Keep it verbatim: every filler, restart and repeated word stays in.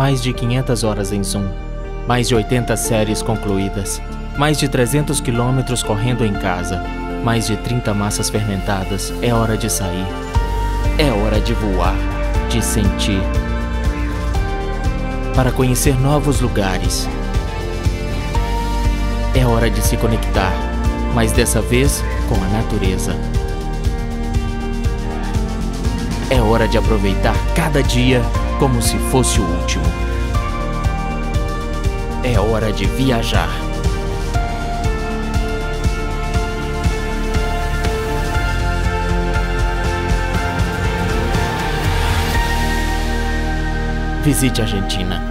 mais de quinhentas horas em Zoom, mais de oitenta séries concluídas, mais de trezentos quilômetros correndo em casa, mais de trinta massas fermentadas. É hora de sair. É hora de voar, de sentir. Para conhecer novos lugares. É hora de se conectar, mas dessa vez com a natureza. É hora de aproveitar cada dia como se fosse o último. É hora de viajar. Visite a Argentina.